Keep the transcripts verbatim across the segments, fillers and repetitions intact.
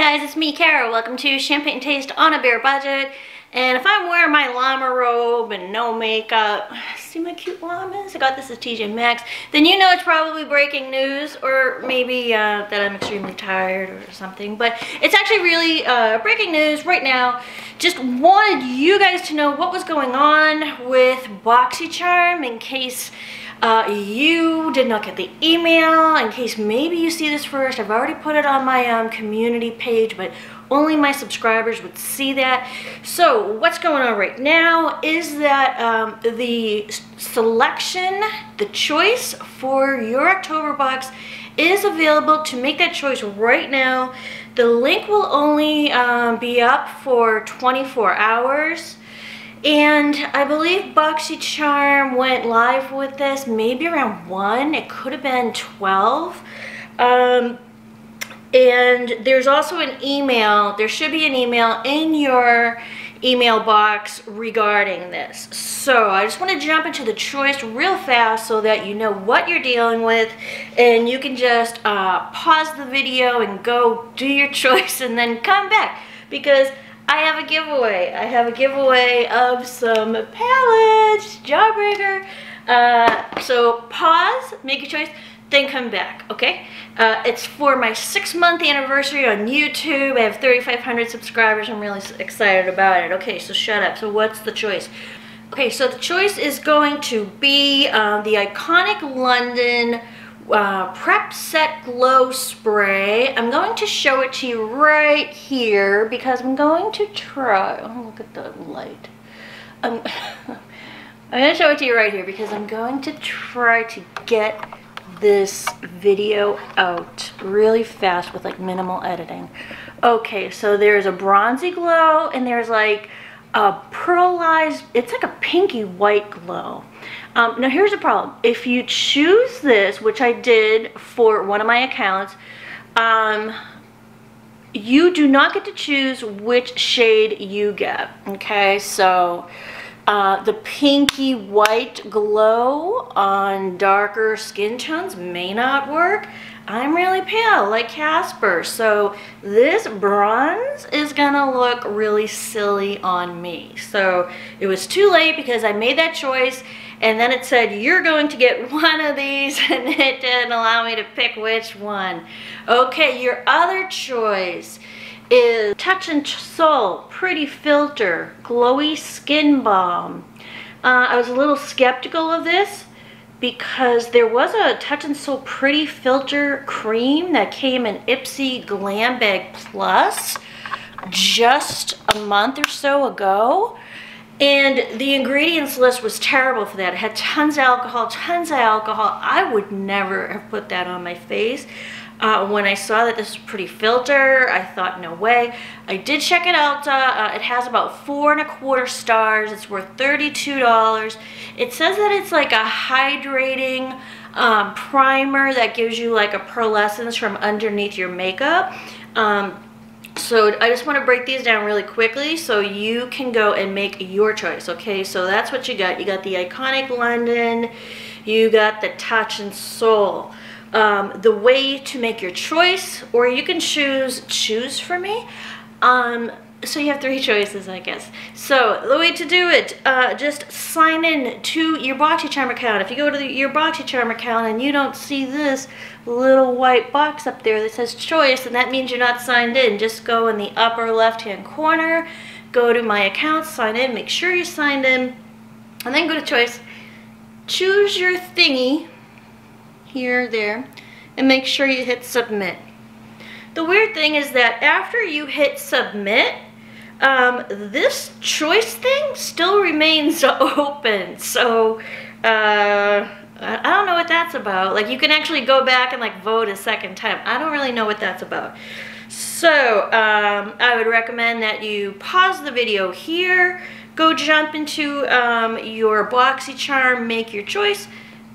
guys, it's me, Kara. Welcome to Champagne Taste on a Bare Budget. And if I'm wearing my llama robe and no makeup, see my cute llamas? I got this at T J Maxx. Then you know it's probably breaking news, or maybe uh, that I'm extremely tired or something. But it's actually really uh, breaking news right now. Just wanted you guys to know what was going on with Boxycharm in case Uh, you did not get the email, in case maybe you see this first. I've already put it on my um, community page, but only my subscribers would see that. So what's going on right now is that um, the selection, the choice for your October box is available to make that choice right now. The link will only um, be up for twenty-four hours. And I believe Boxycharm went live with this maybe around one. It could have been twelve. Um, and there's also an email. There should be an email in your email box regarding this. So I just want to jump into the choice real fast so that you know what you're dealing with, and you can just uh, pause the video and go do your choice and then come back, because I have a giveaway. I have a giveaway of some palettes, Jawbreaker. Uh, so pause, make your choice, then come back, okay? Uh, it's for my six month anniversary on YouTube. I have thirty-five hundred subscribers. I'm really excited about it. Okay, so shut up. So what's the choice? Okay, so the choice is going to be uh, the Iconic London Uh, Prep Set Glow Spray. I'm going to show it to you right here because I'm going to try. Oh, look at the light. I'm, I'm going to show it to you right here because I'm going to try to get this video out really fast with like minimal editing. Okay, so there's a bronzy glow and there's like a pearlized, it's like a pinky white glow. Um, now here's the problem. If you choose this, which I did for one of my accounts, um, you do not get to choose which shade you get, okay? So uh, the pinky white glow on darker skin tones may not work. I'm really pale, like Casper, so this bronze is gonna look really silly on me. So it was too late because I made that choice, and then it said, you're going to get one of these, and it didn't allow me to pick which one. Okay, your other choice is Touch in Sol Pretty Filter Glowy Skin Balm. Uh, I was a little skeptical of this, because there was a Touch in Sol Pretty Filter Cream that came in Ipsy Glam Bag Plus just a month or so ago. And the ingredients list was terrible for that. It had tons of alcohol, tons of alcohol. I would never have put that on my face. Uh, when I saw that this was Pretty Filter, I thought, no way. I did check it out. Uh, it has about four and a quarter stars. It's worth thirty-two dollars. It says that it's like a hydrating um, primer that gives you like a pearlescence from underneath your makeup. Um, so I just want to break these down really quickly so you can go and make your choice, okay? So that's what you got. You got the Iconic London. You got the Touch in Sol. Um, the way to make your choice, or you can choose choose for me. Um, so you have three choices, I guess. So the way to do it, uh, just sign in to your Boxycharm account. If you go to the, your Boxycharm account and you don't see this little white box up there that says choice, and that means you're not signed in. Just go in the upper left hand corner, go to my account, sign in, make sure you're signed in, and then go to choice, choose your thingy here, there, and make sure you hit submit. The weird thing is that after you hit submit, um, this choice thing still remains open. So uh, I don't know what that's about. Like, you can actually go back and like vote a second time. I don't really know what that's about. So um, I would recommend that you pause the video here, go jump into um, your Boxycharm, make your choice,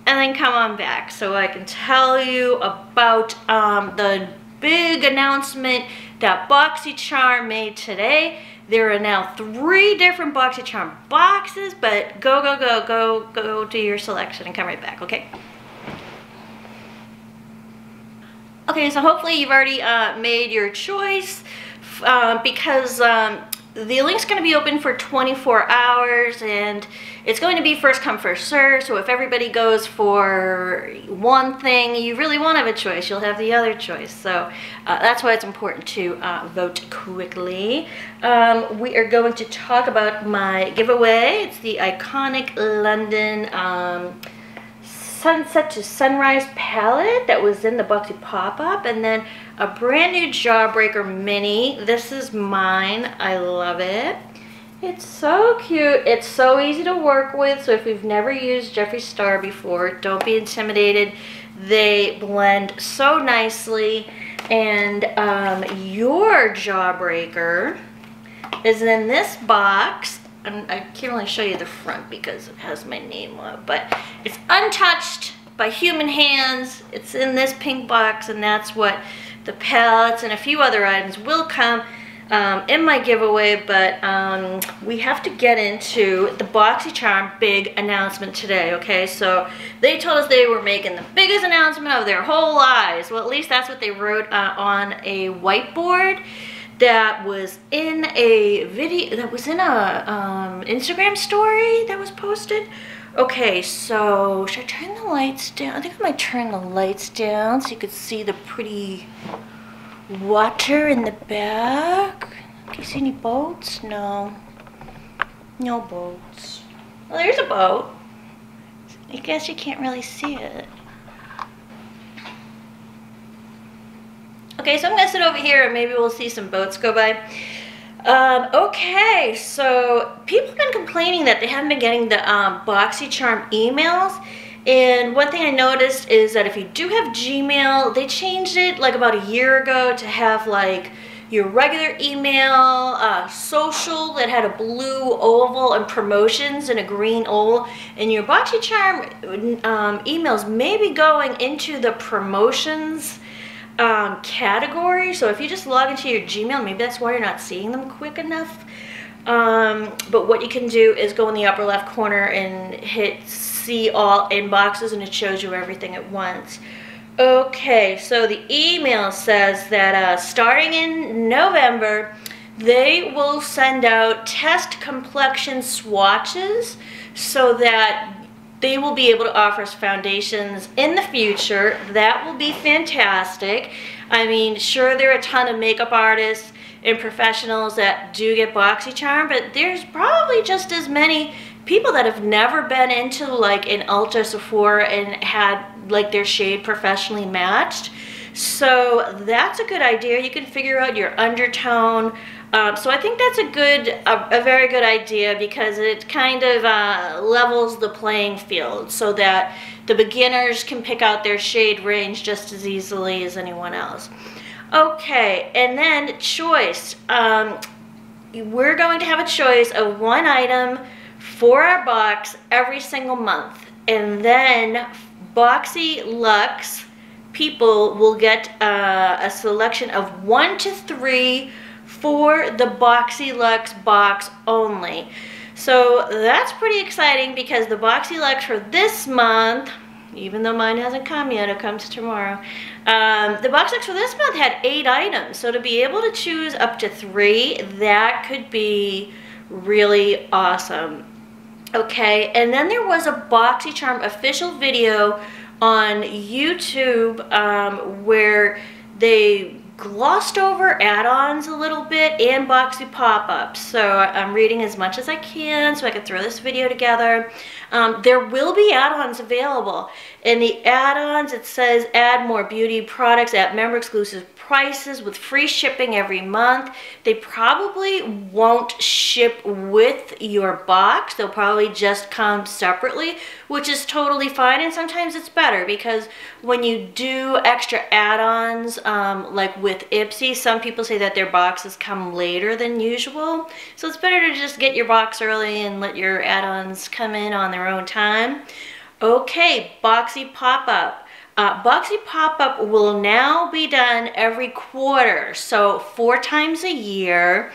and then come on back so I can tell you about um, the big announcement that Boxycharm made today. There are now three different Boxycharm boxes, but go, go, go, go, go to your selection and come right back, okay? Okay, so hopefully you've already uh, made your choice uh, because um, the link's going to be open for twenty-four hours and it's going to be first come, first serve. So if everybody goes for one thing, you really won't have a choice. You'll have the other choice. So uh, that's why it's important to uh, vote quickly. Um, we are going to talk about my giveaway. It's the Iconic London um, Sunset to Sunrise palette that was in the Boxy pop-up, and then a brand new Jawbreaker mini. This is mine. I love it. It's so cute. It's so easy to work with. So if you've never used Jeffree Star before, don't be intimidated. They blend so nicely. And um, your Jawbreaker is in this box. I can't really show you the front because it has my name on it, but it's untouched by human hands. It's in this pink box, and that's what the palettes and a few other items will come um, in my giveaway. But um, we have to get into the Boxycharm big announcement today, okay? So they told us they were making the biggest announcement of their whole lives. Well, at least that's what they wrote uh, on a whiteboard that was in a video that was in a um, Instagram story that was posted. Okay, so should I turn the lights down? I think I might turn the lights down so you could see the pretty water in the back. Do you see any boats? No, no boats. Well, there's a boat. I guess you can't really see it. Okay, so I'm gonna sit over here and maybe we'll see some boats go by. Um, okay, so people have been complaining that they haven't been getting the um, Boxycharm emails. And one thing I noticed is that if you do have Gmail, they changed it like about a year ago to have like your regular email, uh, social that had a blue oval and promotions and a green oval. And your Boxycharm um, emails may be going into the promotions um category. So if you just log into your Gmail, maybe that's why you're not seeing them quick enough. Um but what you can do is go in the upper left corner and hit see all inboxes, and it shows you everything at once. Okay, so the email says that uh starting in November they will send out test complexion swatches so that they will be able to offer us foundations in the future. That will be fantastic. I mean, sure, there are a ton of makeup artists and professionals that do get Boxycharm, but there's probably just as many people that have never been into like an Ulta, Sephora, and had like their shade professionally matched. So that's a good idea. You can figure out your undertone. Um, so I think that's a good, a, a very good idea, because it kind of uh, levels the playing field so that the beginners can pick out their shade range just as easily as anyone else. Okay, and then choice. Um, we're going to have a choice of one item for our box every single month, and then Boxy Lux people will get uh, a selection of one to three for the Boxy Lux box only. So that's pretty exciting, because the Boxy Lux for this month, even though mine hasn't come yet, it comes tomorrow, um, the Boxy Lux for this month had eight items. So to be able to choose up to three, that could be really awesome. Okay, and then there was a Boxycharm official video on YouTube um, where they glossed over add-ons a little bit and Boxy pop-ups. So I'm reading as much as I can so I can throw this video together. Um, there will be add-ons available. In the add-ons, it says add more beauty products at member exclusive prices with free shipping every month. They probably won't ship with your box. They'll probably just come separately, which is totally fine. And sometimes it's better, because when you do extra add-ons, um, like with Ipsy, some people say that their boxes come later than usual. So it's better to just get your box early and let your add-ons come in on their own time. Okay, Boxy pop-up. Uh, Boxy pop-up will now be done every quarter, so four times a year.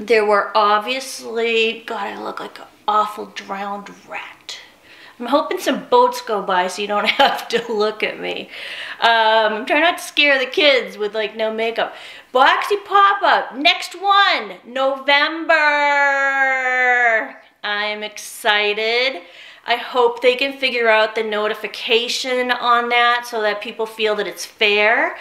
There were obviously, God, I look like an awful drowned rat. I'm hoping some boats go by so you don't have to look at me. Um, I'm trying not to scare the kids with like no makeup. Boxy pop-up, next one, November. I'm excited. I hope they can figure out the notification on that so that people feel that it's fair.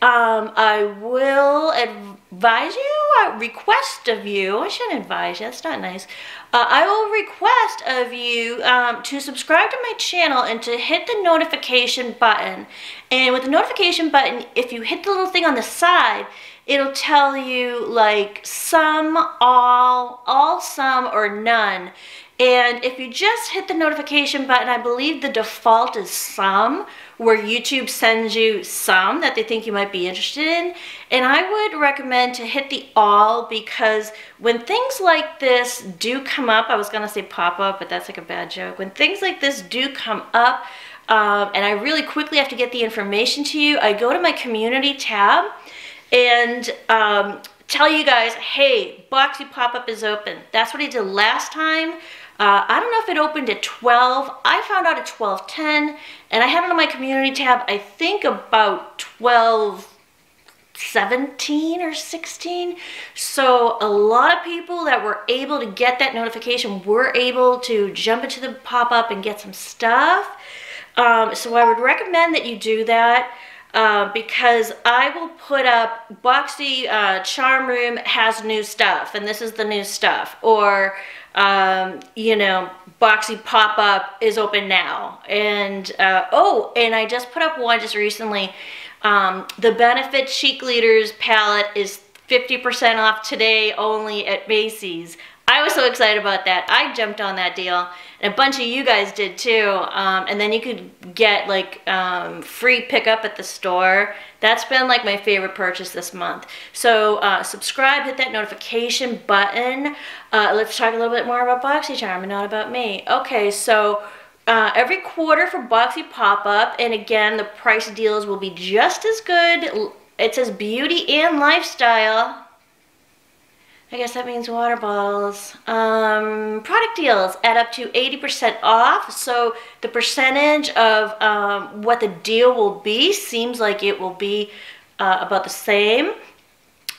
Um, I will advise you, uh, request of you, I shouldn't advise you, that's not nice. Uh, I will request of you um, to subscribe to my channel and to hit the notification button. And with the notification button, if you hit the little thing on the side, it'll tell you like some, all, all, some, or none. And if you just hit the notification button, I believe the default is some, where YouTube sends you some that they think you might be interested in. And I would recommend to hit the all, because when things like this do come up, I was gonna say pop up, but that's like a bad joke. When things like this do come up, um, and I really quickly have to get the information to you, I go to my community tab and um, tell you guys, hey, Boxy pop-up is open. That's what I did last time. Uh, I don't know if it opened at twelve. I found out at twelve ten, and I had it on my community tab, I think about twelve seventeen or sixteen. So a lot of people that were able to get that notification were able to jump into the pop-up and get some stuff. Um, so I would recommend that you do that. Uh, because I will put up Boxy uh, Charm Room has new stuff, and this is the new stuff, or um, you know, Boxy pop up is open now, and uh, oh, and I just put up one just recently. Um, the Benefit Cheekleaders palette is fifty percent off today only at Macy's. I was so excited about that. I jumped on that deal, and a bunch of you guys did too. Um, and then you could get like um, free pickup at the store. That's been like my favorite purchase this month. So uh, subscribe, hit that notification button. Uh, let's talk a little bit more about Boxycharm and not about me. Okay, so uh, every quarter for Boxy Pop-Up, and again, the price deals will be just as good. It says beauty and lifestyle. I guess that means water bottles. Um, product deals at up to eighty percent off. So the percentage of um, what the deal will be seems like it will be uh, about the same.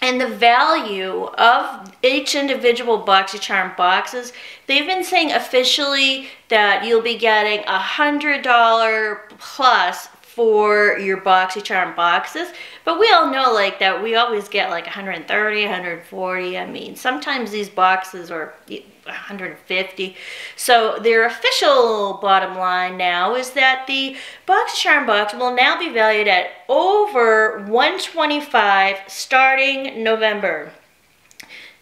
And the value of each individual BoxyCharm boxes, they've been saying officially that you'll be getting one hundred dollars plus for your BoxyCharm boxes, but we all know like that we always get like one hundred thirty, one hundred forty. I mean, sometimes these boxes are one hundred fifty. So their official bottom line now is that the BoxyCharm box will now be valued at over one hundred twenty-five dollars starting November.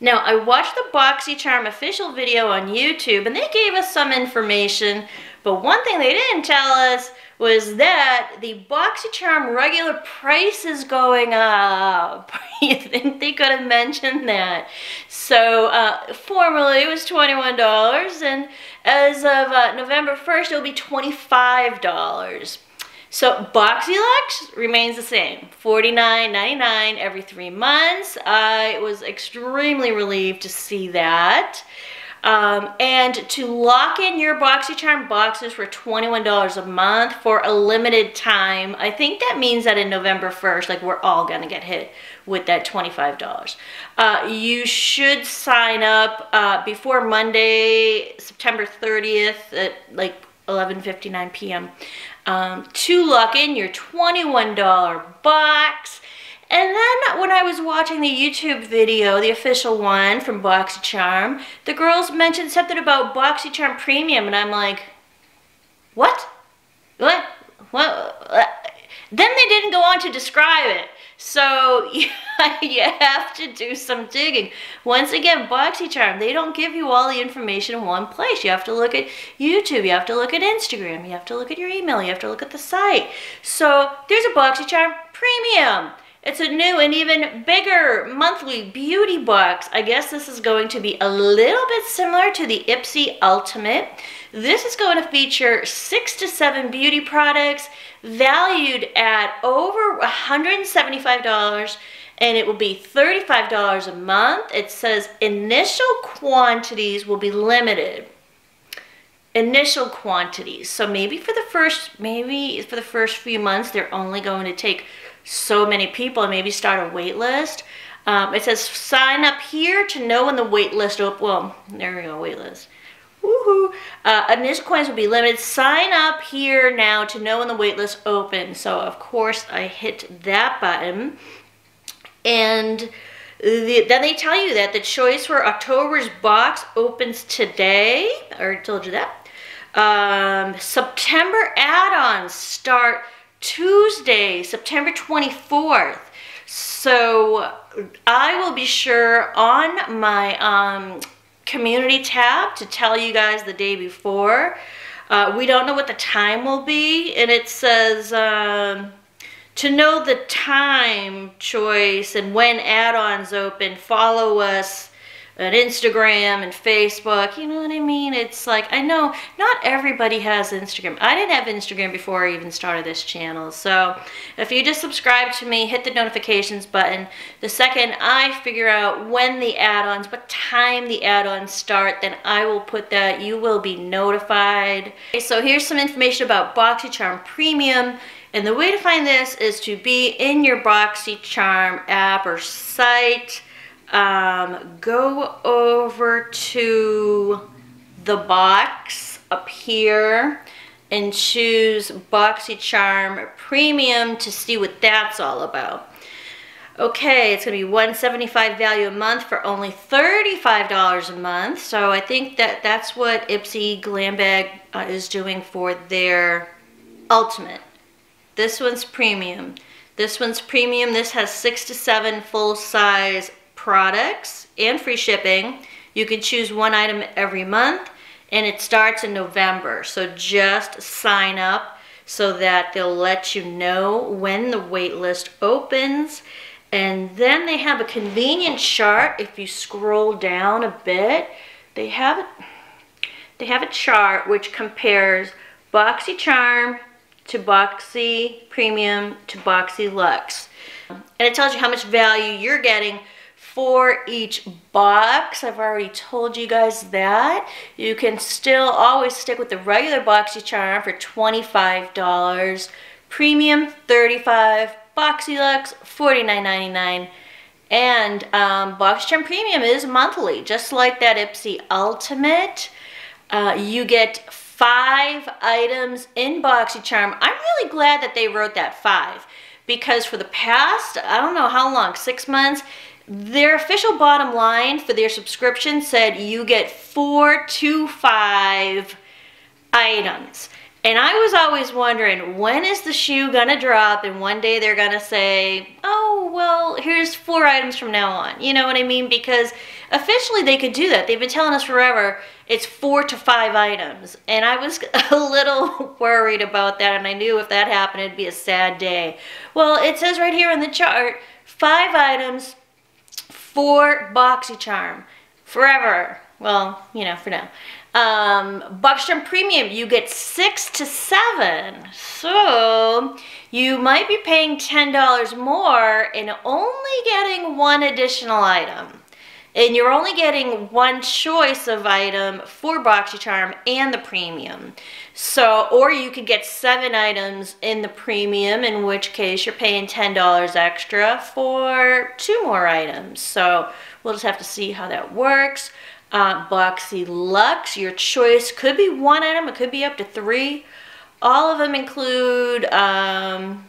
Now, I watched the BoxyCharm official video on YouTube, and they gave us some information, but one thing they didn't tell us was that the BoxyCharm regular price is going up. You think they could have mentioned that? So uh, formerly it was twenty-one dollars, and as of uh, November first, it'll be twenty-five dollars. So Boxy Lux remains the same, forty-nine ninety-nine every three months. I was extremely relieved to see that. Um, and to lock in your BoxyCharm boxes for twenty-one dollars a month for a limited time, I think that means that in November first, like we're all gonna get hit with that twenty-five dollars. Uh, you should sign up uh, before Monday, September thirtieth at like eleven fifty-nine p m Um, to lock in your twenty-one dollar box. And then when I was watching the YouTube video, the official one from BoxyCharm, the girls mentioned something about BoxyCharm Premium, and I'm like, what? What? What? Then they didn't go on to describe it. So yeah, you have to do some digging. Once again, BoxyCharm, they don't give you all the information in one place. You have to look at YouTube, you have to look at Instagram, you have to look at your email, you have to look at the site. So there's a BoxyCharm Premium. It's a new and even bigger monthly beauty box. I guess this is going to be a little bit similar to the Ipsy Ultimate. This is going to feature six to seven beauty products valued at over one hundred seventy-five dollars, and it will be thirty-five dollars a month. It says initial quantities will be limited. initial quantities. So maybe for the first, maybe for the first few months, they're only going to take so many people and maybe start a wait list. Um, it says sign up here to know when the wait list opens. Well, there we go, wait list. Woohoo! Uh, initial coins will be limited. Sign up here now to know when the wait list opens. So of course I hit that button, and the, then they tell you that the choice for October's box opens today. I already told you that. Um, September add-ons start Tuesday, September twenty-fourth. So I will be sure on my um, community tab to tell you guys the day before. Uh, we don't know what the time will be, and it says um, to know the time choice and when add-ons open, follow us on Instagram and Facebook. You know what I mean? It's like, I know not everybody has Instagram. I didn't have Instagram before I even started this channel. So if you just subscribe to me, hit the notifications button. The second I figure out when the add-ons, what time the add-ons start, then I will put that. You will be notified. Okay, so here's some information about Boxycharm Premium. And the way to find this is to be in your Boxycharm app or site. Um, go over to the box up here and choose Boxycharm Premium to see what that's all about. Okay, it's going to be one hundred seventy-five dollars value a month for only thirty-five dollars a month. So I think that that's what Ipsy Glam Bag uh, is doing for their Ultimate. This one's Premium. This one's Premium. This has six to seven full-size products and free shipping. You can choose one item every month, and it starts in November. So just sign up so that they'll let you know when the wait list opens. And then they have a convenient chart. If you scroll down a bit, they have they have a chart which compares Boxycharm to Boxy Premium to Boxy Lux, and it tells you how much value you're getting for each box. I've already told you guys that. You can still always stick with the regular Boxycharm for twenty-five dollars, Premium thirty-five dollars, Boxy Lux forty-nine ninety-nine, and um, Boxycharm Premium is monthly, just like that Ipsy Ultimate. Uh, you get five items in Boxycharm. I'm really glad that they wrote that five, because for the past, I don't know how long, six months, their official bottom line for their subscription said you get four to five items. And I was always wondering, when is the shoe gonna drop and one day they're gonna say, oh, well, here's four items from now on. You know what I mean? Because officially they could do that. They've been telling us forever it's four to five items. And I was a little worried about that, and I knew if that happened, it'd be a sad day. Well, it says right here on the chart, five items for Boxycharm forever. Well, you know, for now. Um, Boxycharm Premium, you get six to seven. So you might be paying ten dollars more and only getting one additional item. And you're only getting one choice of item for Boxycharm and the Premium. So, or you could get seven items in the Premium, in which case you're paying ten dollars extra for two more items. So we'll just have to see how that works. Uh, Boxy Lux, your choice could be one item, it could be up to three. All of them include um,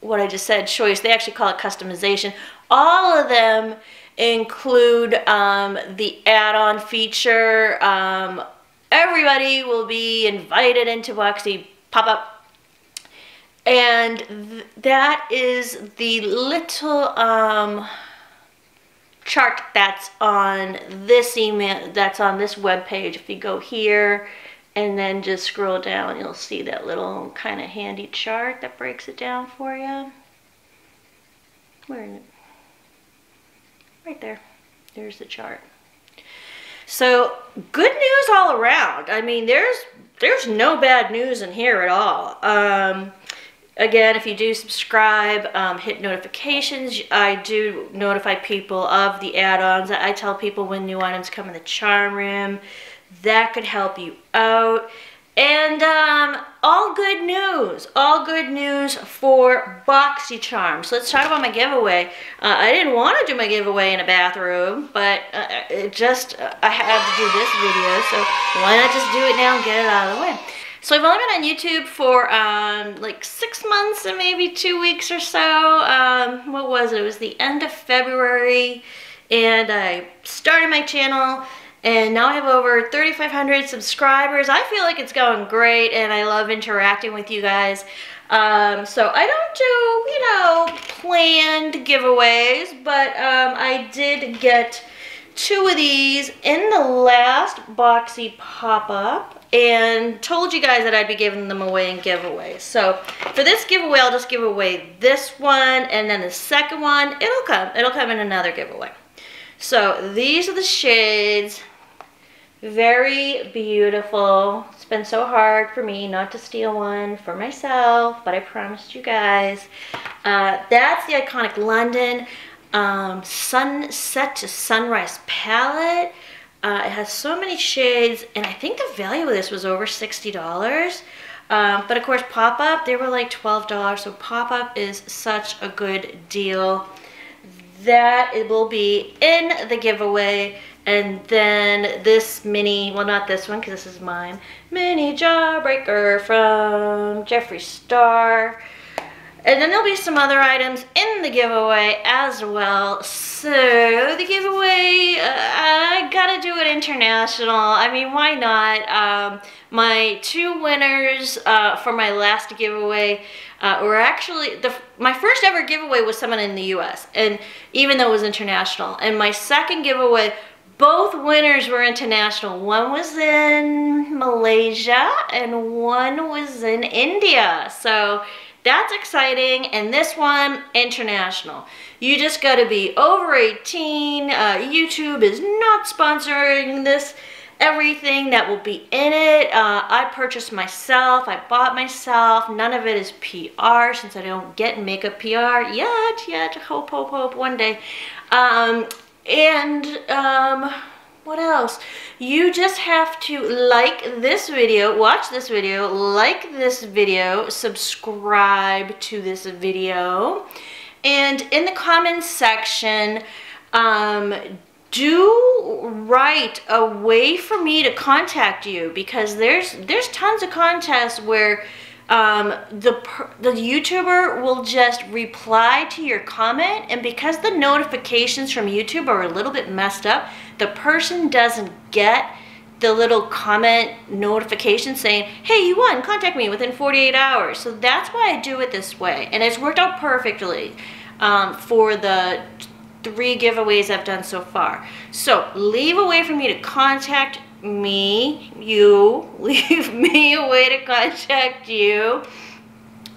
what I just said, choice. They actually call it customization. All of them include um, the add-on feature. Um, everybody will be invited into Boxy pop-up. And th that is the little um, chart that's on this email, that's on this web page. If you go here and then just scroll down, you'll see that little kind of handy chart that breaks it down for you. Where is it? Right there. There's the chart. So good news all around. I mean, there's there's no bad news in here at all. Um, again, if you do subscribe, um, hit notifications. I do notify people of the add-ons. I tell people when new items come in the charm room. that could help you out. And um, all good news, all good news for Boxycharm. So let's talk about my giveaway. Uh, I didn't want to do my giveaway in a bathroom, but uh, it just, uh, I have to do this video, so why not just do it now and get it out of the way. So I've only been on YouTube for um, like six months and maybe two weeks or so. Um, what was it? It was the end of February, and I started my channel. And now I have over thirty-five hundred subscribers. I feel like it's going great, and I love interacting with you guys. Um, so I don't do, you know, planned giveaways, but um, I did get two of these in the last Boxy pop-up and told you guys that I'd be giving them away in giveaways. So for this giveaway, I'll just give away this one, and then the second one, it'll come. It'll come in another giveaway. So these are the shades. Very beautiful. It's been so hard for me not to steal one for myself, but I promised you guys. Uh, that's the Iconic London um, Sunset to Sunrise palette. Uh, it has so many shades, and I think the value of this was over sixty dollars. Um, but of course, pop-up, they were like twelve dollars, so pop-up is such a good deal. That it will be in the giveaway. And then this mini, well, not this one, because this is mine, mini Jawbreaker from Jeffree Star. And then there'll be some other items in the giveaway as well. So the giveaway, uh, I gotta do it international. I mean, why not? Um, my two winners uh, for my last giveaway uh, were actually, the, my first ever giveaway was someone in the U S, and even though it was international. And my second giveaway, both winners were international. One was in Malaysia and one was in India. So that's exciting, and this one, international. You just gotta be over eighteen. Uh, YouTube is not sponsoring this. Everything that will be in it, uh, I purchased myself, I bought myself. None of it is P R, since I don't get makeup P R yet, yet, hope, hope, hope, one day. Um, and, um, what else? You just have to like this video, watch this video, like this video, subscribe to this video, and in the comments section, um, do write a way for me to contact you, because there's there's tons of contests where um, the the YouTuber will just reply to your comment, and because the notifications from YouTube are a little bit messed up, the person doesn't get the little comment notification saying, hey, you won, contact me within forty-eight hours. So that's why I do it this way, and it's worked out perfectly um, for the three giveaways I've done so far. So leave a way for me to contact me, you, leave me a way to contact you.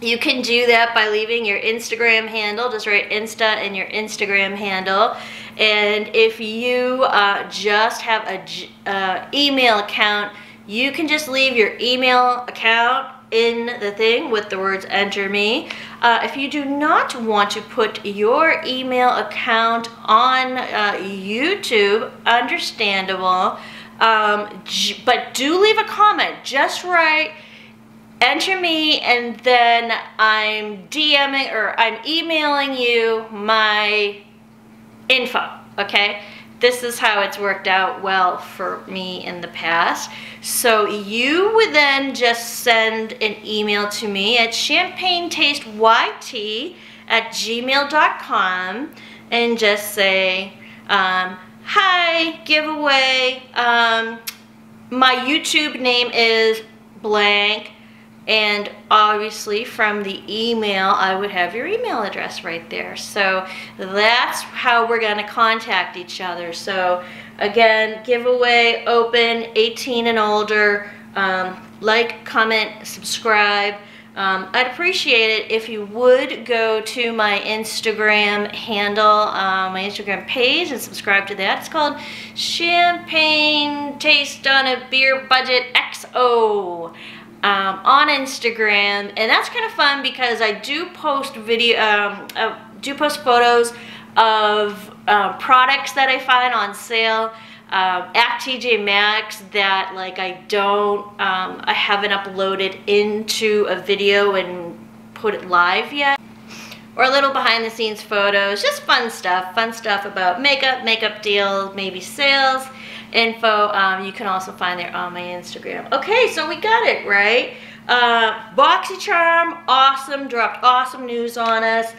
You can do that by leaving your Instagram handle. Just write Insta in your Instagram handle. And if you uh, just have a uh, email account, you can just leave your email account in the thing with the words enter me. Uh, if you do not want to put your email account on uh, YouTube, understandable, um, but do leave a comment. Just write enter me, and then I'm DMing or I'm emailing you my info, okay? This is how it's worked out well for me in the past. So you would then just send an email to me at champagne taste Y T at gmail dot com and just say, um, hi, giveaway. Um, my YouTube name is blank. And obviously from the email, I would have your email address right there. So that's how we're gonna contact each other. So again, giveaway open, eighteen and older. Um, like, comment, subscribe. Um, I'd appreciate it if you would go to my Instagram handle, uh, my Instagram page, and subscribe to that. It's called Champagne Taste on a Beer Budget X O. Um, on Instagram, and that's kind of fun because I do post video, um, I do post photos of uh, products that I find on sale. um, at T J Maxx that like I don't, um, I haven't uploaded into a video and put it live yet. Or little behind the scenes photos, just fun stuff, fun stuff about makeup, makeup deals, maybe sales, info. Um, you can also find there on my Instagram. Okay, so we got it, right? Uh, Boxycharm, awesome, dropped awesome news on us.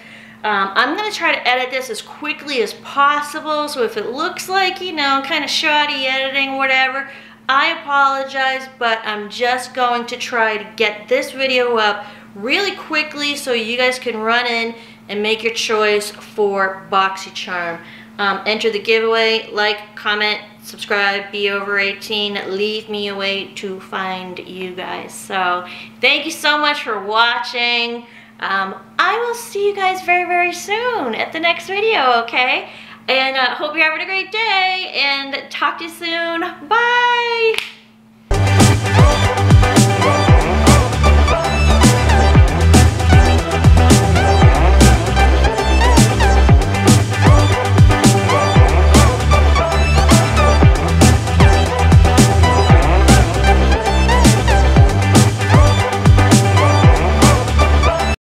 Um, I'm gonna try to edit this as quickly as possible, so if it looks like, you know, kind of shoddy editing, whatever, I apologize, but I'm just going to try to get this video up really quickly so you guys can run in and make your choice for Boxycharm. Um, enter the giveaway, like, comment, subscribe, be over eighteen, leave me a way to find you guys. So thank you so much for watching. Um, I will see you guys very, very soon at the next video, okay? And I uh, hope you're having a great day, and talk to you soon. Bye!